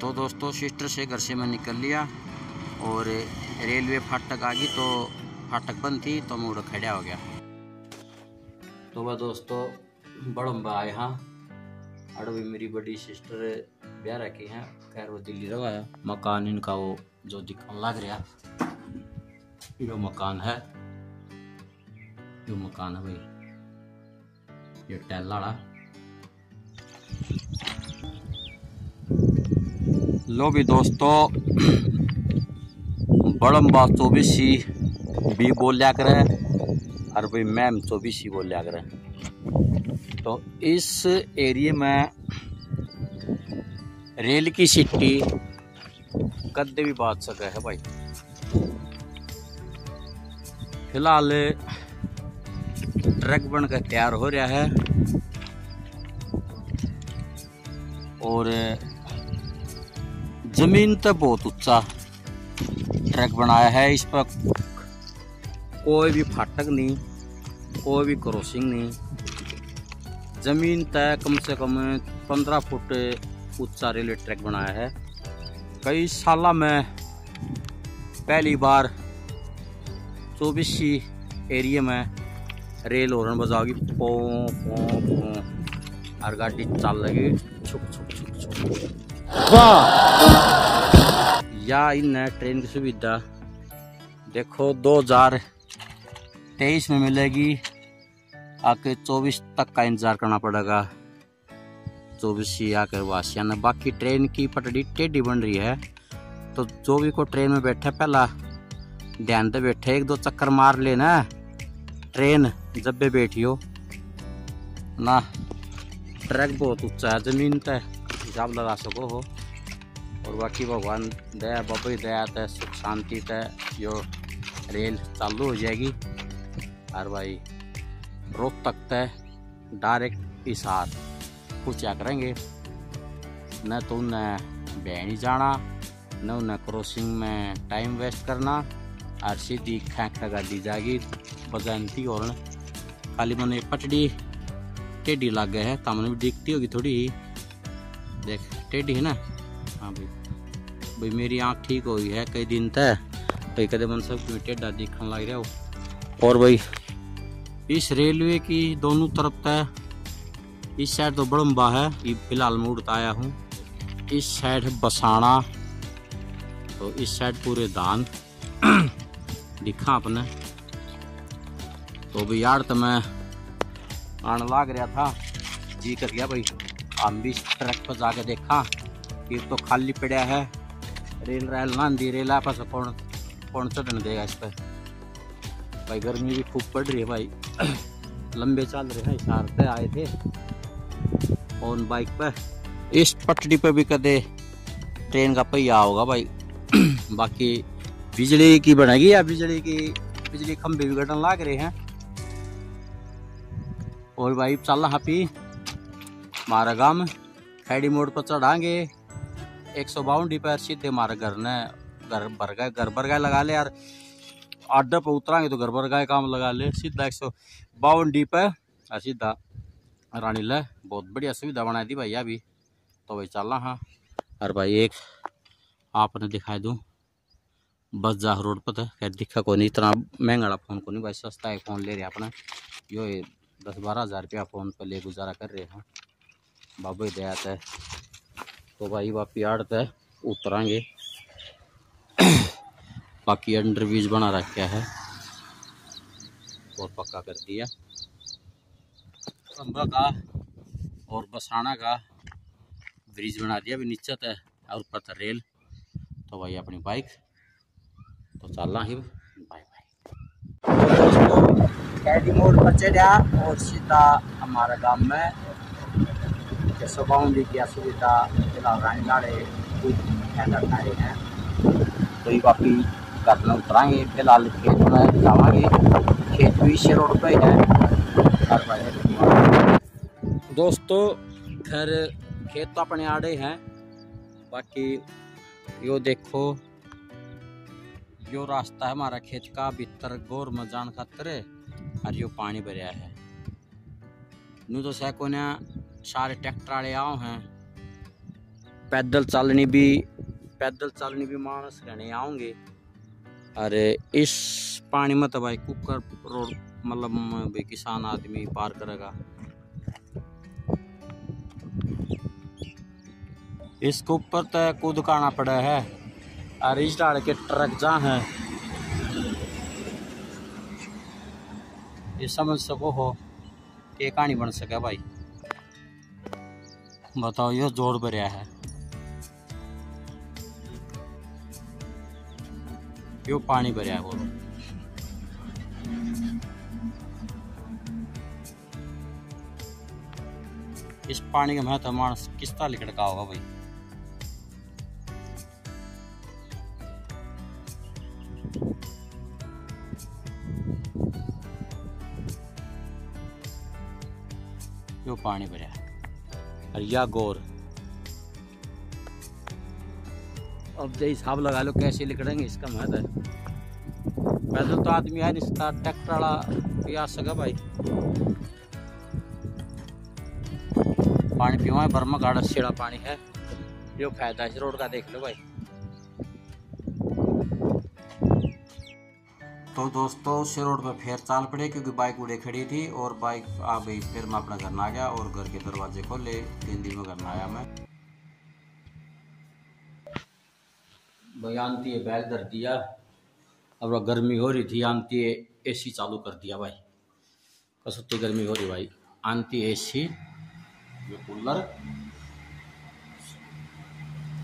तो दोस्तों सिस्टर से घर से मैं निकल लिया और रेलवे फाटक आ गई, तो फाटक बंद थी तो मैं उड़ खड़ा हो गया। तो वह दोस्तों बड़म्बा आए हाँ, और भी मेरी बड़ी सिस्टर ब्याह रखी है, खैर वो दिल्ली रवा है। मकान इनका वो जो दिखने लग रहा यो मकान है, यो मकान है भाई, ये टैल लाड़ा। लो भी दोस्तों बड़म्बा चौबीसी भी बोल लिया करे और भाई मैम चौबीसी बोल लिया करे। तो इस एरिए में रेल की सिट्टी कदे भी बात सके है भाई। फिलहाल ट्रक बनकर तैयार हो रहा है और जमीन तो बहुत ऊंचा ट्रक बनाया है, इस पर कोई भी फाटक नहीं, कोई भी क्रॉसिंग नहीं। जमीन तय कम से कम 15 फुट ऊंचा रेलवे ट्रैक बनाया है। कई साल में पहली बार चौबीसी एरिया में रेल हॉर्न बजाओगी, पो पो पो और गाड़ी चल लगी छुक छुक छुक छुक। या इन ट्रेन की सुविधा देखो 2023 में मिलेगी, आके 24 तक का इंतजार करना पड़ेगा। 24 आकर वासिया ने बाकी ट्रेन की पटड़ी टेढ़ी बन रही है, तो जो भी को ट्रेन में बैठे पहला ध्यान दे बैठे, एक दो चक्कर मार लेना। ट्रेन जब भी बैठी हो ना, ट्रैक बहुत ऊंचा है, जमीन तय हिसाब लगा सको हो। और बाकी भगवान दया बाबा ही दया तय सुख शांति तय यो रेल चालू हो जाएगी। और भाई रोहतक तय डायरेक्ट इशार क्या करेंगे, न तो उन्हें बहनी जाना, न उन्हें क्रॉसिंग में टाइम वेस्ट करना, और सीधी खैंक लगा दी जाएगी बजंती। और खाली मैंने पटड़ी टेढ़ी लग गए है, तामने भी दिखती होगी थोड़ी देख टेढ़ी है ना। हाँ भाई भाई मेरी आँख ठीक हो गई है कई दिन तक, कई कदम मन सब क्यों टेढ़ा दिखने लग रहा हो। और भाई इस रेलवे की दोनों तरफ तय, इस साइड तो बड़म्बा है, ये फिलहाल मैं उड़ता आया हूँ, इस साइड है बसाना, तो इस साइड पूरे धान दिखा अपने। तो भी यार तो मैं आने लाग रहा था, जी कर गया भाई हम भी ट्रक पर जाके देखा, ये तो खाली पड़ा है, रेल रेल ना दी रेल आप कौन कौन चढ़ने देगा इस पर। भाई गर्मी भी खूब पड़ रही है भाई, लंबे चल रहे हैं इशार पे आए थे और बाइक पर। इस पटड़ी पर भी कदे ट्रेन का पहिया होगा भाई। बाकी बिजली की बनेगी या बिजली खंभे भी गटन लाग रहे हैं। और भाई चल हापी मारा गांव खैडी मोड़ पर चढ़ाएंगे 152 पर, सीधे मारा घर ने घर भर गाय लगा ले यार, आड्डा पर उतरांगे तो घर भर गाय काम लगा ले, सीधा 152 पर सीधा रानीला। बहुत बढ़िया सुविधा बनाई थी भैया भी, तो भाई चलना हाँ। और भाई एक आपने दिखाई दूँ बस जा रोड पर, खैर दिखा को नहीं इतना महंगा फ़ोन को नहीं भाई, सस्ता है फ़ोन ले रहे अपना, यो 10-12 हज़ार रुपया फ़ोन पर ले गुजारा कर रहे हैं बाबू दया है। तो भाई वापी आड़त है उतरांगे, बाकी अंडरब्रिज बना रखा है और पक्का कर दिया। बड़म्बा का और बसाना का ब्रिज बना दिया भी नीचे तय और ऊपर था रेल। तो भाई अपनी बाइक तो चलना ही, बाय बाय। कैडी मोड़ पर चढ़ा और सीधा हमारा गांव में 152 की सुविधा फिलहाल रानीला हैं, तो ये बाकी घटना उतराएंगे फिलहाल खेत में जावाएंगे, खेत भी इसी रोड पर है दोस्तों। खैर खेत तो अपने आड़े हैं, बाकी यो देखो यो रास्ता है हमारा खेत का भीतर गोर में जान खातर, और यो पानी भरया है न्यू तो सैकोने सारे ट्रैक्टर आड़े आओ हैं, पैदल चलने भी मानस रहने आओगे। अरे इस पानी में तो भाई कुकर रोड मतलब किसान आदमी पार करेगा। इसके ऊपर तो कूद करना पड़ा है और इस डाल के ट्रक जा है, ये समझ सको हो कि कहानी बन सके भाई। बताओ ये जोर भरिया है, यो पानी भरिया है बोलो। इस पानी का महत्व मानस किस्ता लिखड़का होगा भाई। यो पानी भरिया और या गोर। अब जय हिसाब लगा लो कैसे लिखड़ेंगे इसका महत्व। पैदल तो आदमी है नहीं, ट्रैक्टर वाला भी आ सका भाई। पानी पीवा बर्मा गाड़ा सीढ़ा पानी है, जो फायदा है इस रोड का देख लो भाई। तो दोस्तों उस रोड पर फिर चाल पड़े क्योंकि बाइक उड़े खड़ी थी और बाइक आ गई। फिर मैं अपना घर ना गया और घर के दरवाजे को ले हिंदी में घर ना आया। मैं भाई आंटी ये बैग धर दिया, अब गर्मी हो रही थी आंटी एसी चालू कर दिया भाई। कसौती गर्मी हो रही भाई, आंटी एसी ये कूलर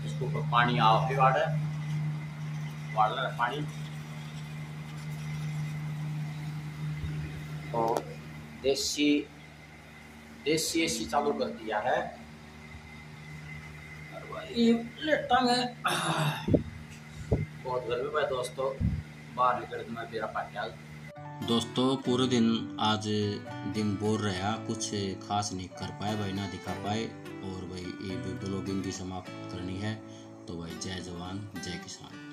इसके ऊपर पानी आप ही वाड़ वाला पानी। तो देसी एसी चालू कर दिया है और भाई लेटा है बहुत गर्मी भाई। दोस्तों बाहर निकल मैं मेरा पाटियाल। दोस्तों पूरे दिन आज दिन बोर रहा, कुछ खास नहीं कर पाए भाई, ना दिखा पाए। और भाई ये ब्लॉगिंग की समाप्त करनी है तो भाई जय जवान जय किसान।